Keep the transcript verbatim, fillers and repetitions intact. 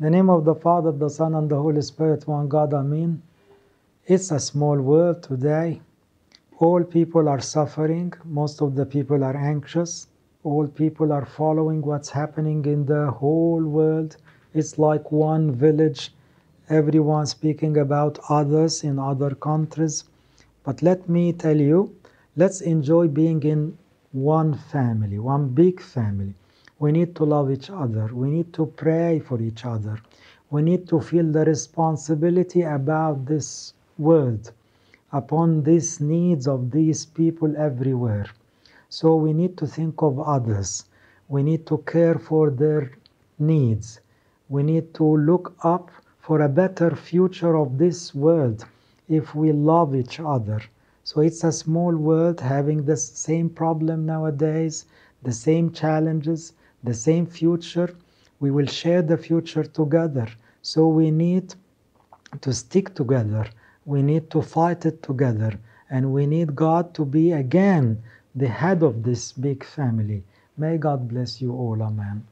In the name of the Father, the Son, and the Holy Spirit, one God, Amen. It's a small world today. All people are suffering. Most of the people are anxious. All people are following what's happening in the whole world. It's like one village. Everyone speaking about others in other countries. But let me tell you, let's enjoy being in one family, one big family. We need to love each other. We need to pray for each other. We need to feel the responsibility about this world, upon these needs of these people everywhere. So we need to think of others. We need to care for their needs. We need to look up for a better future of this world if we love each other. So it's a small world having the same problem nowadays, the same challenges, the same future. We will share the future together. So we need to stick together. We need to fight it together. And we need God to be again the head of this big family. May God bless you all. Amen.